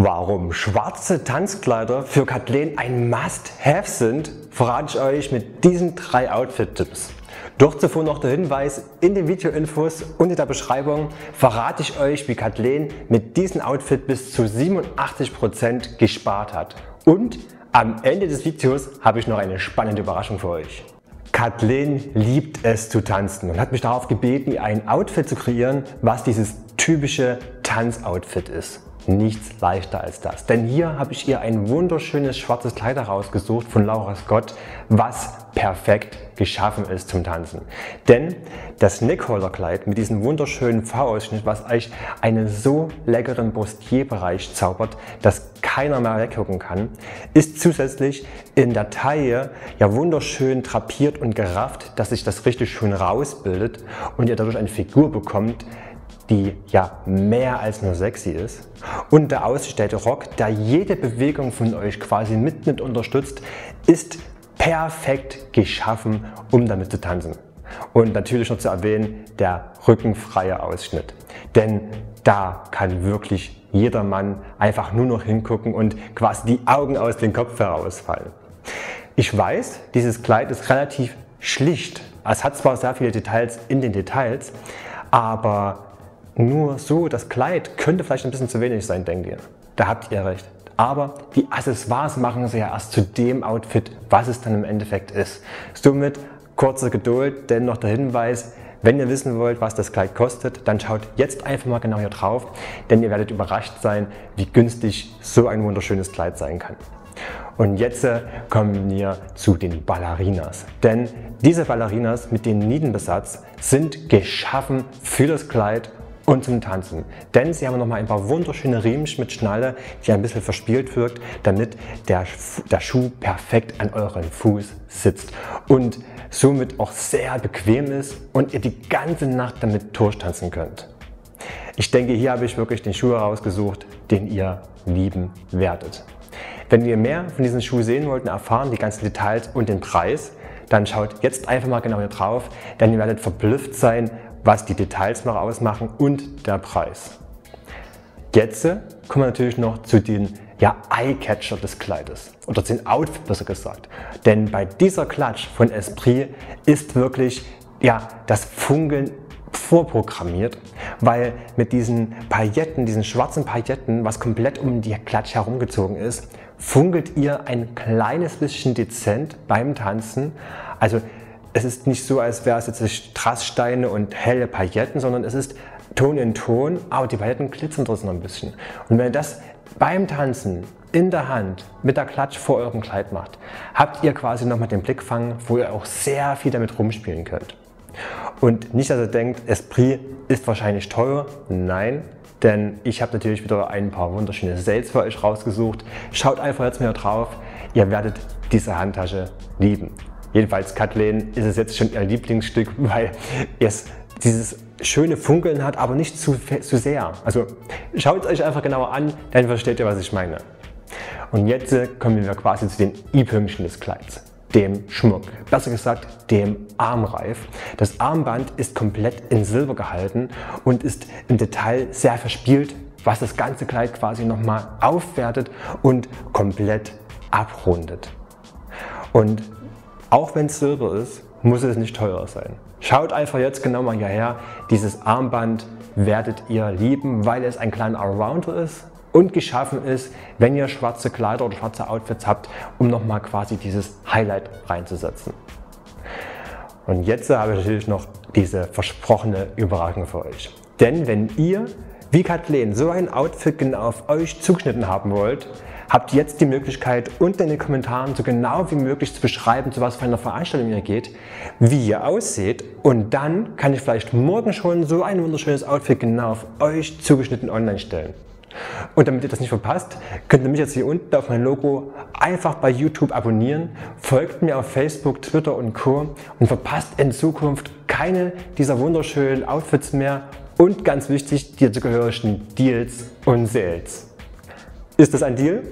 Warum schwarze Tanzkleider für Kathleen ein Must-Have sind, verrate ich euch mit diesen 3 Outfit-Tipps. Doch zuvor noch der Hinweis: In den Videoinfos und in der Beschreibung verrate ich euch, wie Kathleen mit diesem Outfit bis zu 87% gespart hat. Und am Ende des Videos habe ich noch eine spannende Überraschung für euch. Kathleen liebt es zu tanzen und hat mich darauf gebeten, ein Outfit zu kreieren, was dieses typische Tanzoutfit ist. Nichts leichter als das, denn hier habe ich ihr ein wunderschönes schwarzes Kleid herausgesucht von Laura Scott, was perfekt geschaffen ist zum Tanzen. Denn das Neckholderkleid mit diesem wunderschönen V-Ausschnitt, was euch einen so leckeren Brustierbereich zaubert, dass keiner mehr weggucken kann, ist zusätzlich in der Taille ja wunderschön drapiert und gerafft, dass sich das richtig schön rausbildet und ihr dadurch eine Figur bekommt, die ja mehr als nur sexy ist. Und der ausgestellte Rock, der jede Bewegung von euch quasi mit unterstützt, ist perfekt geschaffen, um damit zu tanzen. Und natürlich noch zu erwähnen, der rückenfreie Ausschnitt. Denn da kann wirklich jeder Mann einfach nur noch hingucken und quasi die Augen aus dem Kopf herausfallen. Ich weiß, dieses Kleid ist relativ schlicht. Es hat zwar sehr viele Details in den Details, aber nur so, das Kleid könnte vielleicht ein bisschen zu wenig sein, denkt ihr. Da habt ihr recht. Aber die Accessoires machen sie ja erst zu dem Outfit, was es dann im Endeffekt ist. Somit kurze Geduld, denn noch der Hinweis: Wenn ihr wissen wollt, was das Kleid kostet, dann schaut jetzt einfach mal genau hier drauf, denn ihr werdet überrascht sein, wie günstig so ein wunderschönes Kleid sein kann. Und jetzt kommen wir zu den Ballerinas, denn diese Ballerinas mit dem Niedenbesatz sind geschaffen für das Kleid und zum Tanzen. Denn sie haben nochmal ein paar wunderschöne Riemen mit Schnalle, die ein bisschen verspielt wirkt, damit der Schuh perfekt an euren Fuß sitzt und somit auch sehr bequem ist und ihr die ganze Nacht damit durchtanzen könnt. Ich denke, hier habe ich wirklich den Schuh herausgesucht, den ihr lieben werdet. Wenn ihr mehr von diesem Schuh sehen wollt und erfahren die ganzen Details und den Preis, dann schaut jetzt einfach mal genau hier drauf, denn ihr werdet verblüfft sein, was die Details noch ausmachen und der Preis. Jetzt kommen wir natürlich noch zu den Eye-Catcher des Kleides oder zu den Outfit besser gesagt. Denn bei dieser Klatsch von Esprit ist wirklich das Funkeln vorprogrammiert, weil mit diesen Pailletten, diesen schwarzen Pailletten, was komplett um die Klatsch herumgezogen ist, funkelt ihr ein kleines bisschen dezent beim Tanzen. Also es ist nicht so, als wäre es jetzt Strasssteine und helle Pailletten, sondern es ist Ton in Ton, aber die Pailletten glitzern trotzdem noch ein bisschen. Und wenn ihr das beim Tanzen in der Hand mit der Klatsch vor eurem Kleid macht, habt ihr quasi nochmal den Blickfang, wo ihr auch sehr viel damit rumspielen könnt. Und nicht, dass ihr denkt, Esprit ist wahrscheinlich teuer. Nein, denn ich habe natürlich wieder ein paar wunderschöne Sales für euch rausgesucht. Schaut einfach jetzt mal drauf, ihr werdet diese Handtasche lieben. Jedenfalls Kathleen ist es jetzt schon ihr Lieblingsstück, weil es dieses schöne Funkeln hat, aber nicht zu sehr. Also schaut es euch einfach genauer an, dann versteht ihr, was ich meine. Und jetzt kommen wir quasi zu den i-Pünktchen des Kleids, dem Schmuck, besser gesagt dem Armreif. Das Armband ist komplett in Silber gehalten und ist im Detail sehr verspielt, was das ganze Kleid quasi nochmal aufwertet und komplett abrundet. Und auch wenn es Silber ist, muss es nicht teuer sein. Schaut einfach jetzt genau mal hierher. Dieses Armband werdet ihr lieben, weil es ein kleiner Allrounder ist und geschaffen ist, wenn ihr schwarze Kleider oder schwarze Outfits habt, um nochmal quasi dieses Highlight reinzusetzen. Und jetzt habe ich natürlich noch diese versprochene Überraschung für euch. Denn wenn ihr, wie Kathleen, so ein Outfit genau auf euch zugeschnitten haben wollt, habt ihr jetzt die Möglichkeit, unten in den Kommentaren so genau wie möglich zu beschreiben, zu was für einer Veranstaltung ihr geht, wie ihr ausseht, und dann kann ich vielleicht morgen schon so ein wunderschönes Outfit genau auf euch zugeschnitten online stellen. Und damit ihr das nicht verpasst, könnt ihr mich jetzt hier unten auf mein Logo einfach bei YouTube abonnieren, folgt mir auf Facebook, Twitter und Co. und verpasst in Zukunft keine dieser wunderschönen Outfits mehr und ganz wichtig, die dazugehörigen Deals und Sales. Ist das ein Deal?